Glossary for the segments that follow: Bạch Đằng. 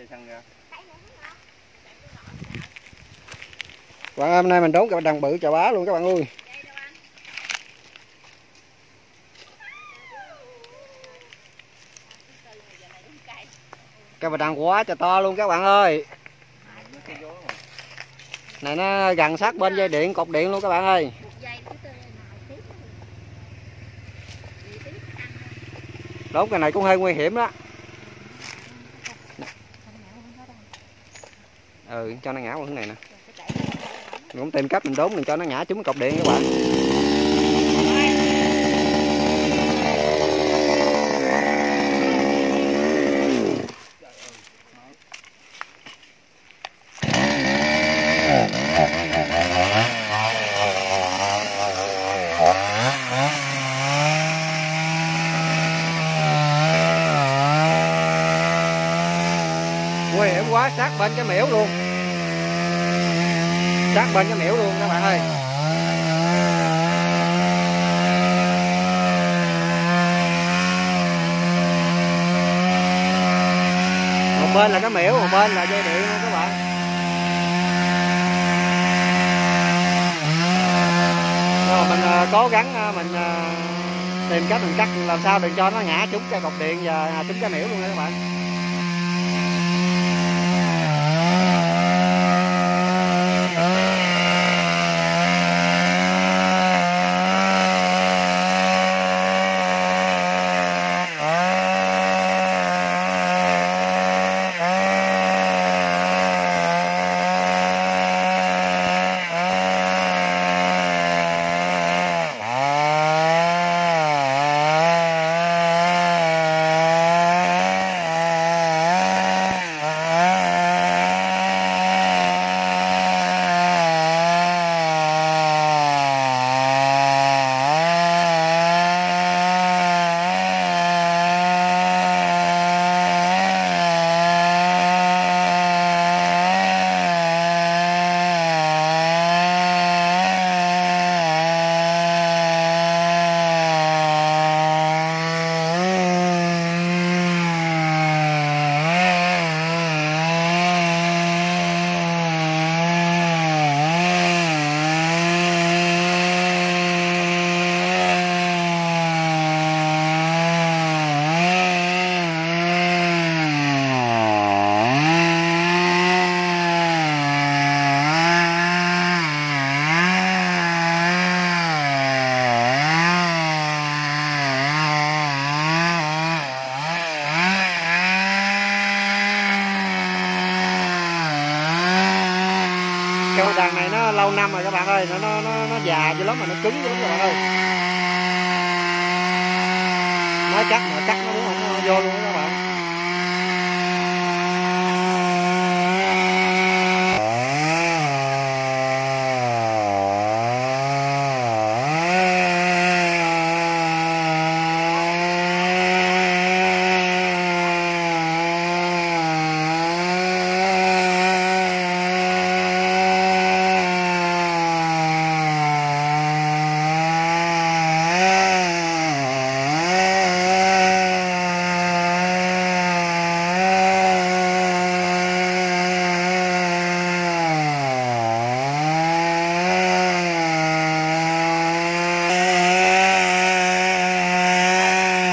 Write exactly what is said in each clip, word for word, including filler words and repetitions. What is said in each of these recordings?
Xe xăng ra. Bạn hôm nay mình đốn cái bạch đằng bự chà bá luôn các bạn ơi. Cái bạch đằng quá trời to luôn các bạn ơi. Này nó gần sát bên dây điện, cột điện luôn các bạn ơi. Đốn cái này cũng hơi nguy hiểm đó. Ừ, cho nó ngã qua hướng này nè. Mình cũng tìm cách mình đốn mình cho nó ngã trúng cột điện các bạn. Nguy hiểm quá, sát bên cái miễu luôn. Sát bên cái miễu luôn các bạn ơi. Một bên là cái miễu, một bên là dây điện các bạn. Rồi mình uh, cố gắng uh, mình uh, tìm cách mình cắt làm sao đừng cho nó ngã trúng cái cột điện và trúng cái miễu luôn nha các bạn. Cái bạch đằng này nó lâu năm rồi các bạn ơi, nó nó nó, nó già dữ lắm mà nó cứng dữ lắm các bạn ơi. Nói chắc mà chắc nó muốn không nó vô luôn đó các bạn.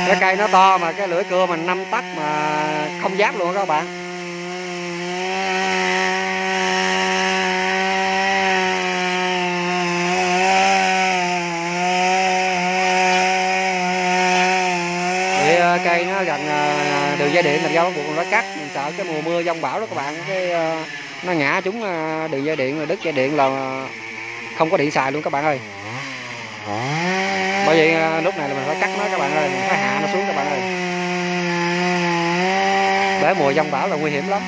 Cái cây nó to mà cái lưỡi cưa mình năm tấc mà không dám luôn các bạn. Thì cây nó gần đường dây điện làm do buộc nó cắt, mình sợ cái mùa mưa giông bão đó các bạn, cái nó ngã trúng đường dây điện rồi đứt dây điện là không có điện xài luôn các bạn ơi. Bởi vậy lúc này là mình phải cắt nó các bạn ơi, mình phải hạ nó xuống các bạn ơi. Để mùa giông bão là nguy hiểm lắm.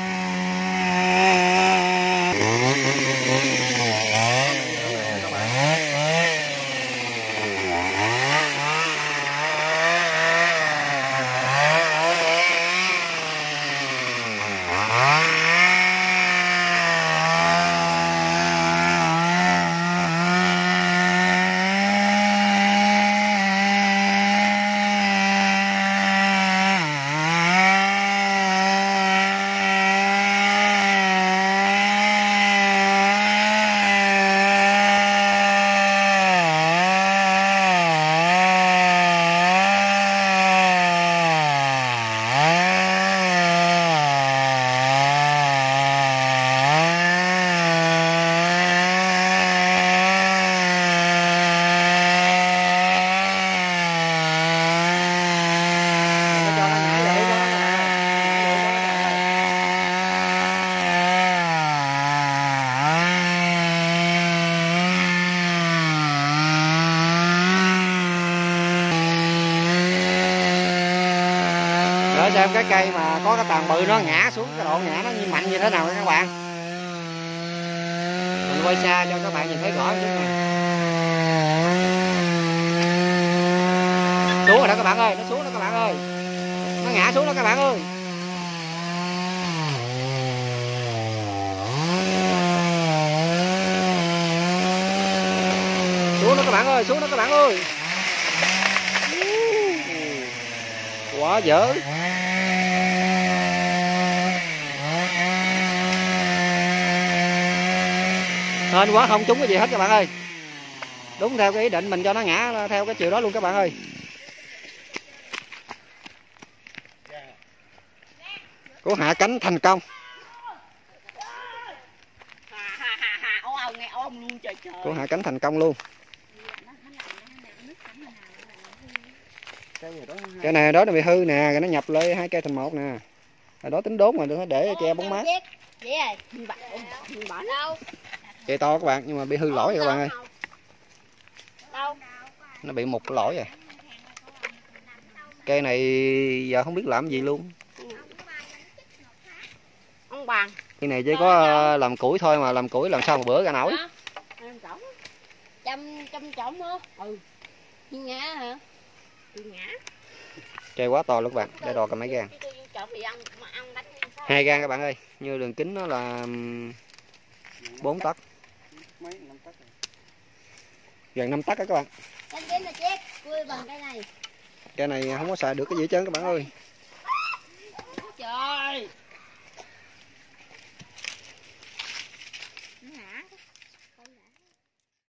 trên cái cây mà có cái tàn bự nó ngã xuống, cái độ ngã nó như mạnh như thế nào các bạn. Mình quay xa cho các bạn nhìn thấy rõ chút nè. Xuống rồi đó các bạn ơi, nó xuống đó các bạn ơi, nó ngã xuống đó các bạn ơi. Xuống đó các bạn ơi, xuống đó các bạn ơi. Quá dở. Hên quá không trúng cái gì hết các bạn ơi. Đúng theo cái ý định mình cho nó ngã theo cái chiều đó luôn các bạn ơi. Của hạ cánh thành công. Của hạ cánh thành công luôn. Cái này đó nó bị hư nè, cái nó nhập lên hai cây thành một nè. Rồi đó tính đốn mà đừng có để che bóng mát. Cây to các bạn nhưng mà bị hư lỗi rồi các bạn ơi. Nó bị một lỗi rồi. Cây này giờ không biết làm gì luôn. Cái này chỉ có làm củi thôi mà làm củi làm sao một bữa ra nổi. Cây quá to luôn các bạn, để đo cả mấy gan. Hai gan các bạn ơi, như đường kính nó là bốn tấc. Gần năm tấc các bạn. Cái này không có xài được cái gì hết trơn các bạn ơi.